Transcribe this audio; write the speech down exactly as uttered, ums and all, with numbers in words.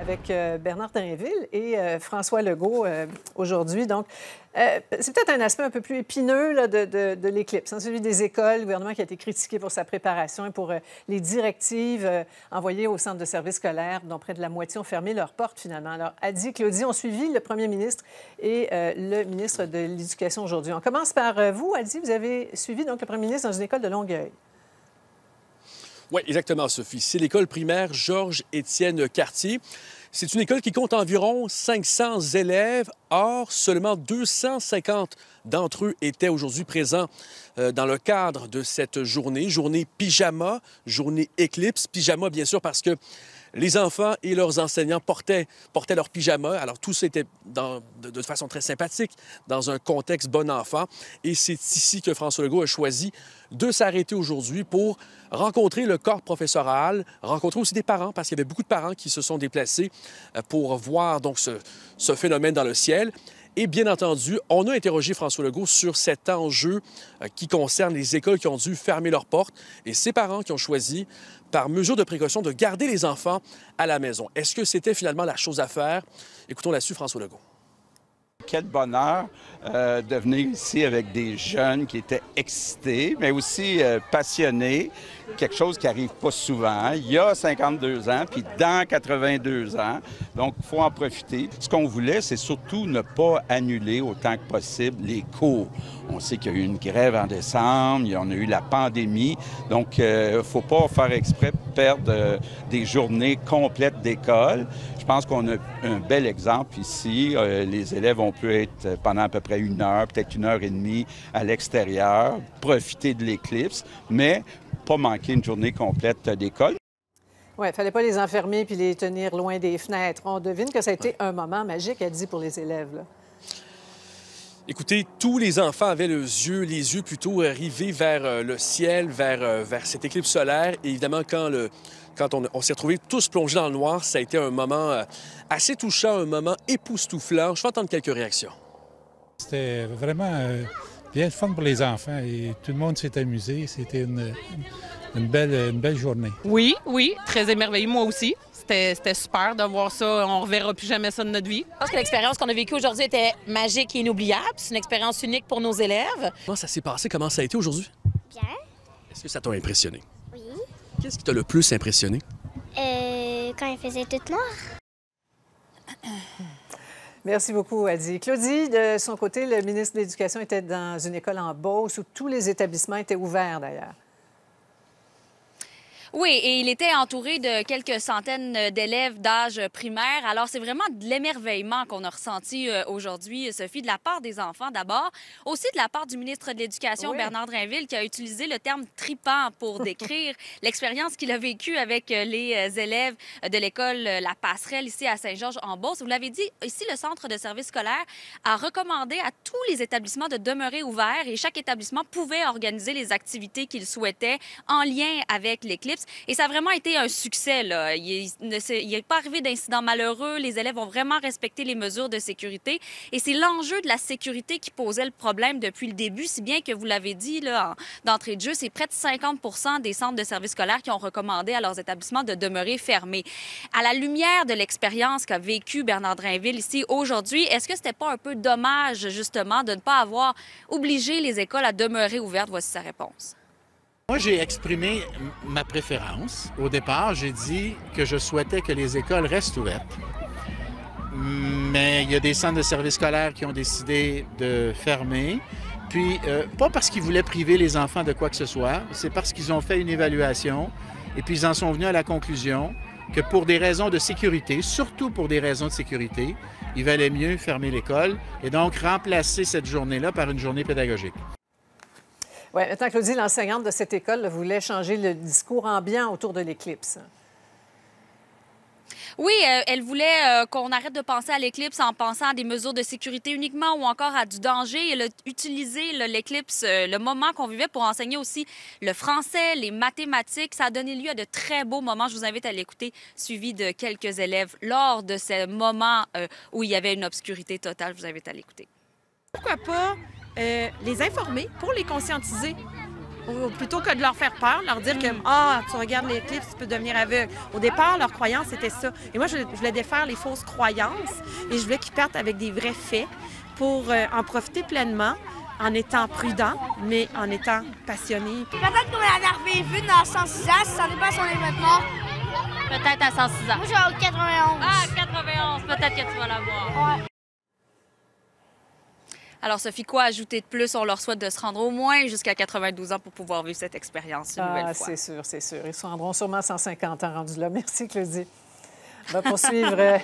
Avec euh, Bernard Drainville et euh, François Legault euh, aujourd'hui. Donc, euh, c'est peut-être un aspect un peu plus épineux là, de, de, de l'éclipse, hein, celui des écoles, le gouvernement qui a été critiqué pour sa préparation et pour euh, les directives euh, envoyées aux centres de services scolaires, dont près de la moitié ont fermé leurs portes finalement. Alors, Adi, Claudie ont suivi le premier ministre et euh, le ministre de l'Éducation aujourd'hui. On commence par euh, vous, Adi. Vous avez suivi donc le premier ministre dans une école de Longueuil. Oui, exactement, Sophie. C'est l'école primaire Georges-Étienne Cartier. C'est une école qui compte environ cinq cents élèves. Or, seulement deux cent cinquante d'entre eux étaient aujourd'hui présents euh, dans le cadre de cette journée. Journée pyjama, journée éclipse. Pyjama, bien sûr, parce que les enfants et leurs enseignants portaient, portaient leurs pyjamas. Alors, tout ça était dans, de, de façon très sympathique, dans un contexte bon enfant. Et c'est ici que François Legault a choisi de s'arrêter aujourd'hui pour rencontrer le corps professoral, rencontrer aussi des parents, parce qu'il y avait beaucoup de parents qui se sont déplacés pour voir donc ce, ce phénomène dans le ciel. Et bien entendu, on a interrogé François Legault sur cet enjeu qui concerne les écoles qui ont dû fermer leurs portes et ses parents qui ont choisi, par mesure de précaution, de garder les enfants à la maison. Est-ce que c'était finalement la chose à faire? Écoutons là-dessus François Legault. Quel bonheur euh, de venir ici avec des jeunes qui étaient excités, mais aussi euh, passionnés. Quelque chose qui n'arrive pas souvent. Il y a cinquante-deux ans, puis dans quatre-vingt-deux ans. Donc, il faut en profiter. Ce qu'on voulait, c'est surtout ne pas annuler autant que possible les cours. On sait qu'il y a eu une grève en décembre, il y en a eu la pandémie. Donc, il euh, ne faut pas faire exprès perdre euh, des journées complètes d'école. Je pense qu'on a un bel exemple ici. Euh, les élèves ont pu être pendant à peu près une heure, peut-être une heure et demie à l'extérieur, profiter de l'éclipse, mais pas manquer une journée complète d'école. Oui, il ne fallait pas les enfermer puis les tenir loin des fenêtres. On devine que ça a été un moment magique, a dit, pour les élèves, là. Écoutez, tous les enfants avaient les yeux, les yeux plutôt rivés vers le ciel, vers, vers cette éclipse solaire. Et évidemment, quand, le, quand on, on s'est retrouvés tous plongés dans le noir, ça a été un moment assez touchant, un moment époustouflant. Je vais entendre quelques réactions. C'était vraiment euh, bien fun pour les enfants et tout le monde s'est amusé. C'était une, une, belle, une belle journée. Oui, oui, très émerveillé, moi aussi. C'était super de voir ça. On ne reverra plus jamais ça de notre vie. Je pense que l'expérience qu'on a vécue aujourd'hui était magique et inoubliable. C'est une expérience unique pour nos élèves. Comment ça s'est passé? Comment ça a été aujourd'hui? Bien. Est-ce que ça t'a impressionné? Oui. Qu'est-ce qui t'a le plus impressionné? Euh, quand il faisait tout noir. Merci beaucoup, Adi. Claudie, de son côté, le ministre de l'Éducation était dans une école en Beauce où tous les établissements étaient ouverts, d'ailleurs. Oui, et il était entouré de quelques centaines d'élèves d'âge primaire. Alors, c'est vraiment de l'émerveillement qu'on a ressenti aujourd'hui, Sophie, de la part des enfants d'abord, aussi de la part du ministre de l'Éducation, oui, Bernard Drainville, qui a utilisé le terme « tripant » pour décrire l'expérience qu'il a vécue avec les élèves de l'école La Passerelle, ici à Saint-Georges-en-Beauce. Vous l'avez dit, ici, le centre de services scolaires a recommandé à tous les établissements de demeurer ouverts et chaque établissement pouvait organiser les activités qu'il souhaitait en lien avec l'éclipse. Et ça a vraiment été un succès, là. Il n'est pas arrivé d'incidents malheureux. Les élèves ont vraiment respecté les mesures de sécurité. Et c'est l'enjeu de la sécurité qui posait le problème depuis le début, si bien que vous l'avez dit d'entrée de jeu, c'est près de cinquante pour cent des centres de services scolaires qui ont recommandé à leurs établissements de demeurer fermés. À la lumière de l'expérience qu'a vécue Bernard Drainville ici aujourd'hui, est-ce que c'était pas un peu dommage, justement, de ne pas avoir obligé les écoles à demeurer ouvertes? Voici sa réponse. Moi, j'ai exprimé ma préférence. Au départ, j'ai dit que je souhaitais que les écoles restent ouvertes. Mais il y a des centres de services scolaires qui ont décidé de fermer. Puis, euh, pas parce qu'ils voulaient priver les enfants de quoi que ce soit, c'est parce qu'ils ont fait une évaluation et puis ils en sont venus à la conclusion que pour des raisons de sécurité, surtout pour des raisons de sécurité, il valait mieux fermer l'école et donc remplacer cette journée-là par une journée pédagogique. Oui, maintenant, Claudie, l'enseignante de cette école là, voulait changer le discours ambiant autour de l'éclipse. Oui, euh, elle voulait euh, qu'on arrête de penser à l'éclipse en pensant à des mesures de sécurité uniquement ou encore à du danger. Elle a utilisé l'éclipse, euh, le moment qu'on vivait pour enseigner aussi le français, les mathématiques. Ça a donné lieu à de très beaux moments. Je vous invite à l'écouter, suivi de quelques élèves. Lors de ces moments euh, où il y avait une obscurité totale, je vous invite à l'écouter. Pourquoi pas Euh, les informer pour les conscientiser. Ou plutôt que de leur faire peur, leur dire que « Ah, tu regardes les clips, tu peux devenir aveugle ». Au départ, leur croyance, c'était ça. Et moi, je voulais défaire les fausses croyances et je voulais qu'ils partent avec des vrais faits pour euh, en profiter pleinement, en étant prudent, mais en étant passionné. Peut-être qu'on l'a arrivé vu dans cent six ans, si ça n'est pas son événement. Peut-être à cent six ans. Moi, je vais au quatre-vingt-onze. Ah, quatre-vingt-onze, peut-être que tu vas l'avoir. Ouais. Alors, Sophie, quoi ajouter de plus? On leur souhaite de se rendre au moins jusqu'à quatre-vingt-douze ans pour pouvoir vivre cette expérience une ah, nouvelle fois. C'est sûr, c'est sûr. Ils se rendront sûrement à cent cinquante ans rendus là. Merci, Claudie. On va poursuivre...